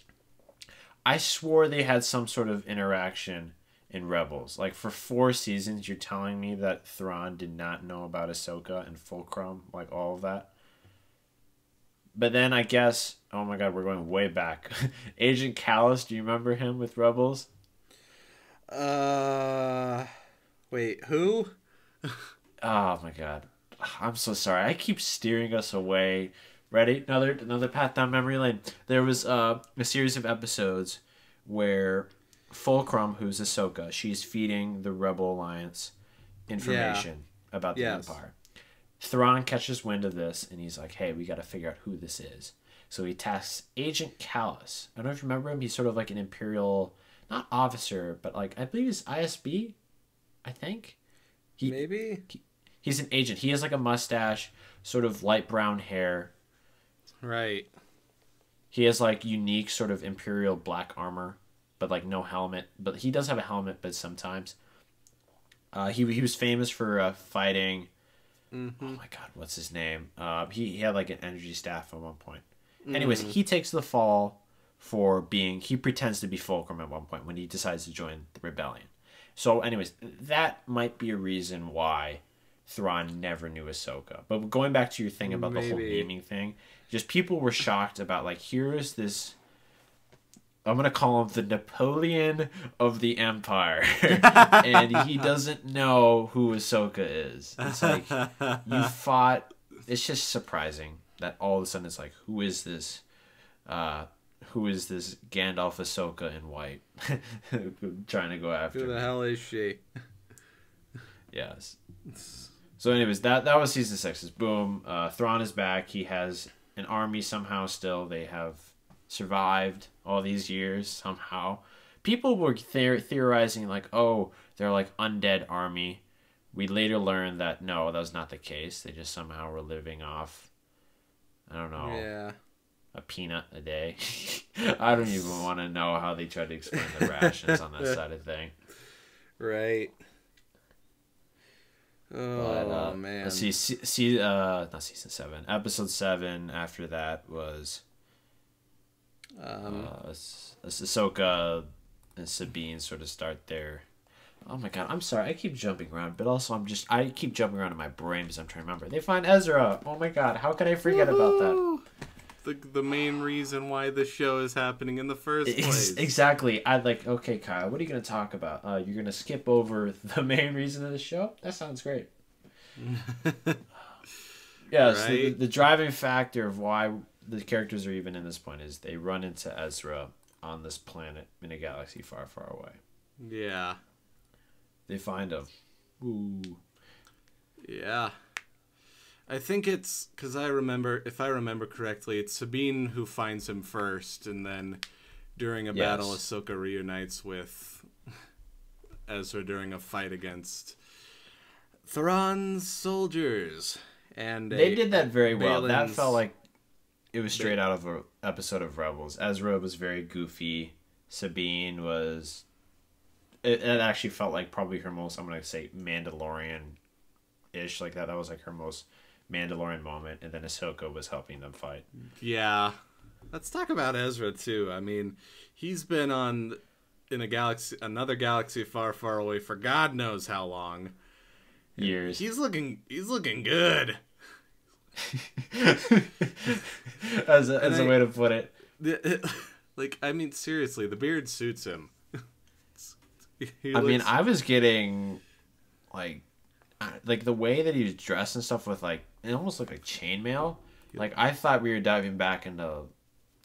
I swore they had some sort of interaction in Rebels. Like, for four seasons, you're telling me that Thrawn did not know about Ahsoka and Fulcrum, like, all of that. But then I guess... Oh, my God, we're going way back. Agent Callus, do you remember him with Rebels? Uh... Wait, who? Oh, my God. I'm so sorry. I keep steering us away... Ready? Another another path down memory lane. There was uh, a series of episodes where Fulcrum, who's Ahsoka, she's feeding the Rebel Alliance information yeah. about the yes. Empire. Thrawn catches wind of this, and he's like, hey, we got to figure out who this is. So he tasks Agent Callus. I don't know if you remember him. He's sort of like an Imperial, not officer, but like I believe he's I S B, I think. He, Maybe? He, he's an agent. He has like a mustache, sort of light brown hair. Right. He has, like, unique sort of Imperial black armor, but, like, no helmet. But he does have a helmet, but sometimes. Uh, he he was famous for uh, fighting... Mm-hmm. Oh, my God, what's his name? Uh, he, he had, like, an energy staff at one point. Mm-hmm. Anyways, he takes the fall for being... He pretends to be Fulcrum at one point when he decides to join the rebellion. So, anyways, that might be a reason why Thrawn never knew Ahsoka. But going back to your thing about Maybe. the whole naming thing... Just people were shocked about, like, here is this, I'm going to call him the Napoleon of the Empire. And he doesn't know who Ahsoka is. It's like, you fought, it's just surprising that all of a sudden it's like, who is this, uh, who is this Gandalf Ahsoka in white trying to go after? Who the me. hell is she? Yes. So anyways, that, that was season six. Boom. Uh, Thrawn is back. He has... an army somehow still. They have survived all these years somehow. People were theor theorizing like, oh, they're like undead army. We later learned that no, that was not the case. They just somehow were living off, I don't know, yeah. a peanut a day. I don't even want to know how they tried to explain the rations on that side of thing. Right. Oh, but, uh, man. Let's see, see, see uh, not season seven. Episode seven after that was um, uh, Ahsoka and Sabine sort of start their... Oh my god, I'm sorry, I keep jumping around, but also I'm just... I keep jumping around in my brain because I'm trying to remember. They find Ezra! Oh my god, how could I forget Woo-hoo! about that? The, the main reason why this show is happening in the first place. Exactly. I'd like, okay, Kyle, what are you going to talk about? Uh, you're going to skip over the main reason of the show? That sounds great. Yeah, right? So the, the driving factor of why the characters are even in this point is they run into Ezra on this planet in a galaxy far, far away. Yeah. They find him. Ooh. Yeah. I think it's because I remember, if I remember correctly, it's Sabine who finds him first, and then during a yes. battle, Ahsoka reunites with Ezra during a fight against Thrawn's soldiers. And they a, did that very well. Baylan's... That felt like it was straight out of an episode of Rebels. Ezra was very goofy. Sabine was. It, it actually felt like probably her most, I'm going to say, Mandalorian-ish like that. That was like her most Mandalorian moment, and then Ahsoka was helping them fight. Yeah. Let's talk about Ezra too. I mean, he's been on in a galaxy another galaxy far, far away for God knows how long. Years. He's looking he's looking good. as a, as I, a way to put it. it. Like, I mean, seriously, the beard suits him. He I looks... mean, I was getting like like the way that he was dressed and stuff with like it almost looked like chainmail. Like I thought we were diving back into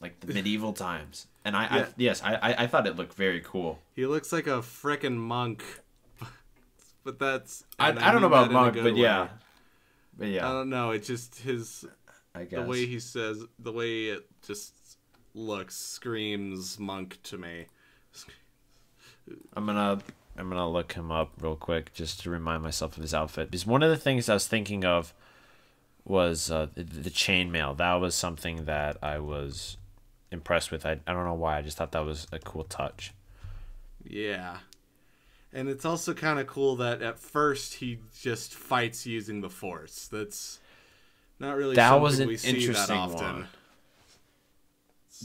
like the medieval times, and I, yeah. I yes, I, I I thought it looked very cool. He looks like a frickin' monk, but that's I I, I don't know about monk, but way. yeah, but yeah, I don't know. It just his I guess the way he says the way it just looks screams monk to me. I'm gonna. I'm going to look him up real quick just to remind myself of his outfit. Because one of the things I was thinking of was uh, the, the chainmail. That was something that I was impressed with. I, I don't know why. I just thought that was a cool touch. Yeah. And it's also kind of cool that at first he just fights using the Force. That's not really that something was an we see that often. One.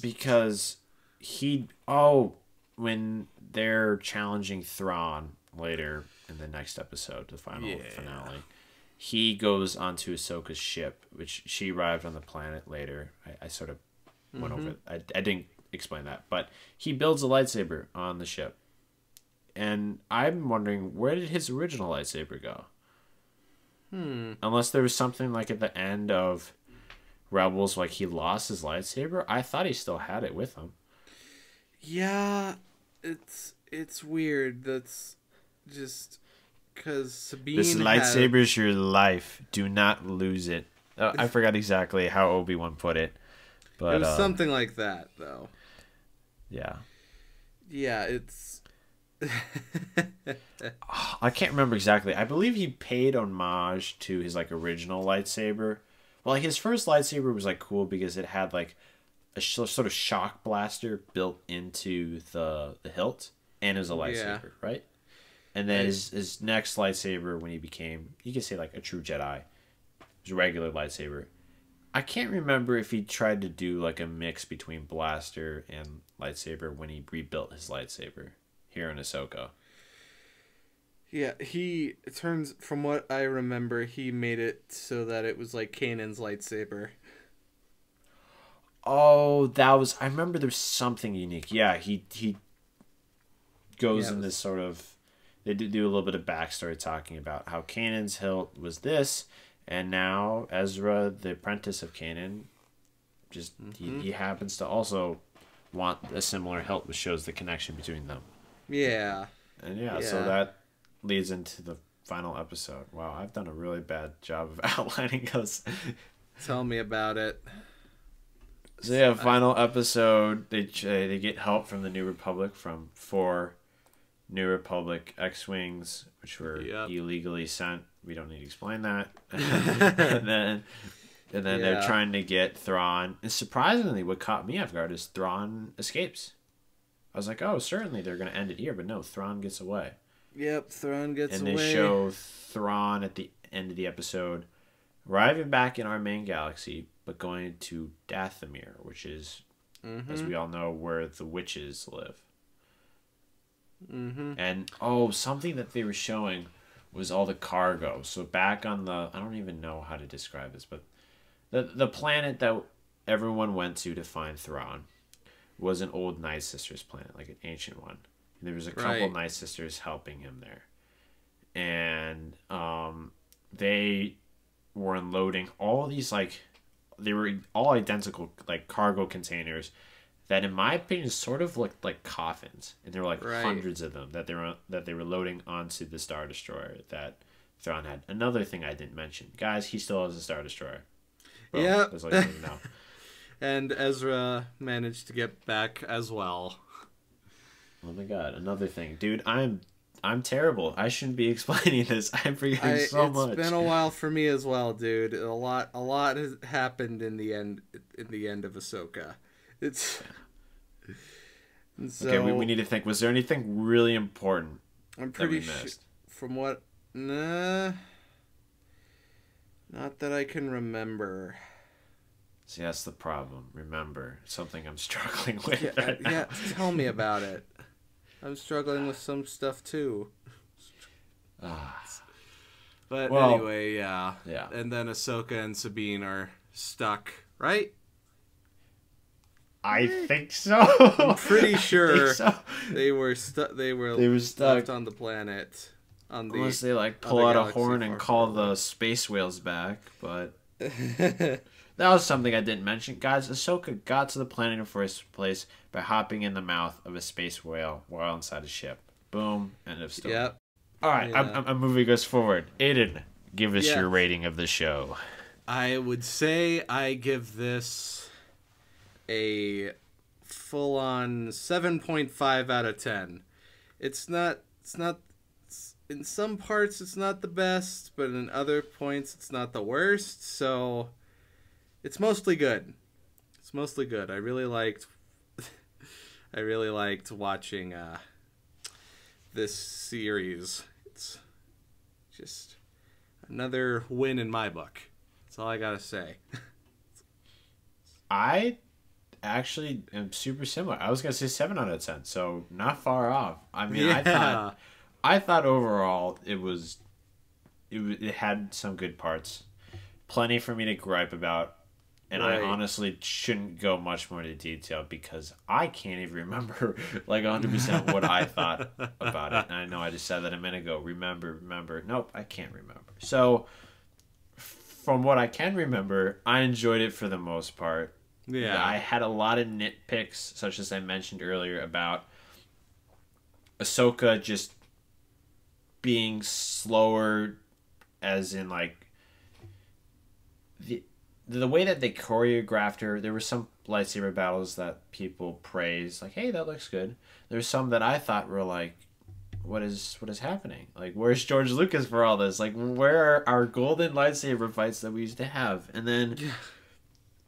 Because he... Oh, when... They're challenging Thrawn later in the next episode, the final yeah. finale. He goes onto Ahsoka's ship, which she arrived on the planet later. I, I sort of went mm-hmm. over it. I, I didn't explain that. But he builds a lightsaber on the ship. And I'm wondering, where did his original lightsaber go? Hmm. Unless there was something like at the end of Rebels, like he lost his lightsaber. I thought he still had it with him. Yeah... It's it's weird. That's just because Sabine. This lightsaber had... is your life. Do not lose it. Uh, I forgot exactly how Obi-Wan put it, but it was um, something like that, though. Yeah. Yeah, it's. oh, I can't remember exactly. I believe he paid homage to his like original lightsaber. Well, like, his first lightsaber was like cool because it had like. A sh sort of shock blaster built into the the hilt, and it was a lightsaber, yeah. right? And then his, his next lightsaber, when he became, you could say like a true Jedi, it was a regular lightsaber. I can't remember if he tried to do like a mix between blaster and lightsaber when he rebuilt his lightsaber here in Ahsoka. Yeah, he it turns from what I remember, he made it so that it was like Kanan's lightsaber. Oh, that was... I remember there's something unique. Yeah, he he goes yeah, in was... this sort of... They do, do a little bit of backstory talking about how Kanan's hilt was this, and now Ezra, the apprentice of Kanan, just mm-hmm. he, he happens to also want a similar hilt, which shows the connection between them. Yeah. And yeah, yeah, so that leads into the final episode. Wow, I've done a really bad job of outlining us. Tell me about it. So yeah, final episode. They they get help from the New Republic from four New Republic X-wings, which were yep. illegally sent. We don't need to explain that. and then and then yeah. they're trying to get Thrawn. And surprisingly, what caught me off guard is Thrawn escapes. I was like, oh, certainly they're going to end it here, but no, Thrawn gets away. Yep, Thrawn gets and away. And they show Thrawn at the end of the episode, arriving back in our main galaxy. But going to Dathomir, which is, mm-hmm. as we all know, where the witches live. Mm-hmm. And oh, something that they were showing was all the cargo. So back on the, I don't even know how to describe this, but the the planet that everyone went to to find Thrawn was an old Night Sister's planet, like an ancient one. And there was a couple right. Night Sisters helping him there. And um, they were unloading all these, like, they were all identical, like, cargo containers that, in my opinion, sort of looked like coffins. And there were, like, right. hundreds of them that they were that they were loading onto the Star Destroyer that Thrawn had. Another thing I didn't mention. Guys, he still has a Star Destroyer. Well, yeah. That's all you need to know. And Ezra managed to get back as well. Oh, my God. Another thing. Dude, I'm... I'm terrible. I shouldn't be explaining this. I'm forgetting I, so it's much. It's been a while for me as well, dude. A lot, a lot has happened in the end. In the end of Ahsoka, it's. Yeah. So, okay, we, we need to think. Was there anything really important? I'm pretty sure. From what, nah, not that I can remember. See, that's the problem. Remember something I'm struggling with. Yeah, right yeah tell me about it. I'm struggling with some stuff too. But well, anyway, yeah. yeah. And then Ahsoka and Sabine are stuck, right? I think so. I'm pretty sure so. they were stuck. They were they were stuck left on the planet. On the Unless they like pull out a horn and call the space whales back, but that was something I didn't mention, guys. Ahsoka got to the planet in first place by hopping in the mouth of a space whale while inside a ship. Boom. End of story. Yep. All right. Yeah. I'm, I'm, I'm moving us forward. Aiden, give us yeah. your rating of the show. I would say I give this a full-on seven point five out of ten. It's not... It's not... It's, in some parts, it's not the best, but in other points, it's not the worst. So, it's mostly good. It's mostly good. I really liked... I really liked watching uh, this series. It's just another win in my book. That's all I gotta say. I actually am super similar. I was gonna say seven out of ten, so not far off. I mean, yeah. I thought, I thought overall it was, it it had some good parts, plenty for me to gripe about. And right. I honestly shouldn't go much more into detail because I can't even remember like one hundred percent what I thought about it. And I know I just said that a minute ago. Remember, remember. Nope, I can't remember. So from what I can remember, I enjoyed it for the most part. Yeah. I had a lot of nitpicks, such as I mentioned earlier, about Ahsoka just being slower, as in like... the. The way that they choreographed her, there were some lightsaber battles that people praised, like, hey, that looks good. There's some that I thought were like, what is what is happening? Like, where's George Lucas for all this? Like, where are our golden lightsaber fights that we used to have? And then, yeah.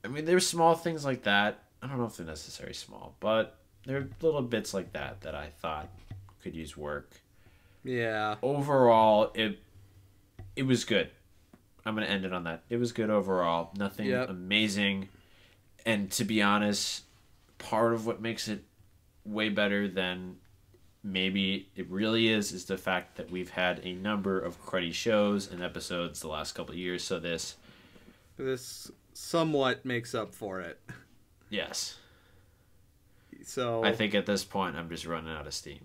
I mean, there's small things like that. I don't know if they're necessarily small, but there are little bits like that that I thought could use work. Yeah. Overall, it it was good. I'm going to end it on that. It was good overall. Nothing yep. amazing. And to be honest, part of what makes it way better than maybe it really is, is the fact that we've had a number of cruddy shows and episodes the last couple of years. So this... This somewhat makes up for it. Yes. So I think at this point, I'm just running out of steam.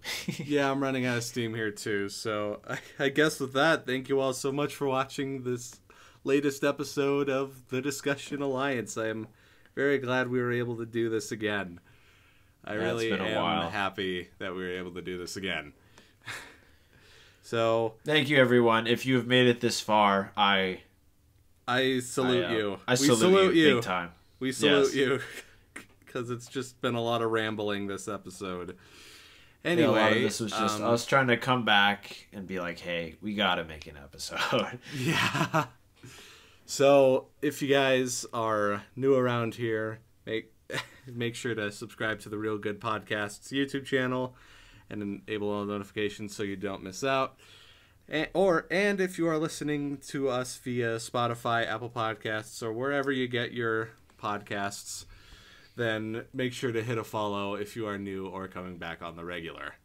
Yeah, I'm running out of steam here too. So I, I guess with that, thank you all so much for watching this latest episode of The Discussion Alliance. I am very glad we were able to do this again. I yeah, really am while. happy that we were able to do this again. So thank you, everyone. If you have made it this far, I... I salute I, uh, you. I salute, salute you. Big time. We salute yes. you. Because it's just been a lot of rambling this episode. Anyway, yeah, a lot of this was just um, us trying to come back and be like, hey, we got to make an episode. Yeah. So if you guys are new around here, make make sure to subscribe to the Real Good Podcast's YouTube channel and enable all notifications so you don't miss out. And, or and if you are listening to us via Spotify, Apple Podcasts, or wherever you get your podcasts, then make sure to hit a follow if you are new or coming back on the regular.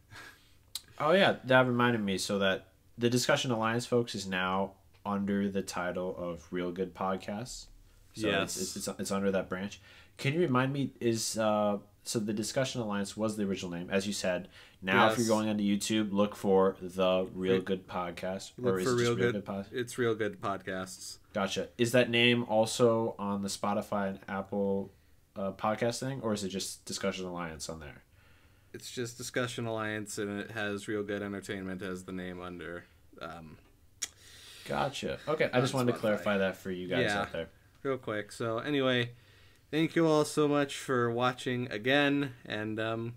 Oh yeah, that reminded me. So that the Discussion Alliance, folks, is now under the title of Real Good Podcasts. So yes, it's, it's it's under that branch. Can you remind me? Is uh so the Discussion Alliance was the original name, as you said. Now, yes. If you're going onto YouTube, look for the Real Wait, Good Podcast, look or is for it Real Good. Good Pod- it's Real Good Podcasts. Gotcha. Is that name also on the Spotify and Apple uh, podcast thing, or is it just Discussion Alliance on there? It's just Discussion Alliance, and it has Real Good Entertainment as the name under. Um, gotcha. Okay, I just wanted Spotify. to clarify that for you guys yeah. out there. Real quick. So anyway, thank you all so much for watching again, and um,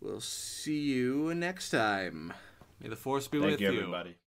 we'll see you next time. May the force be thank with you. Thank you, everybody.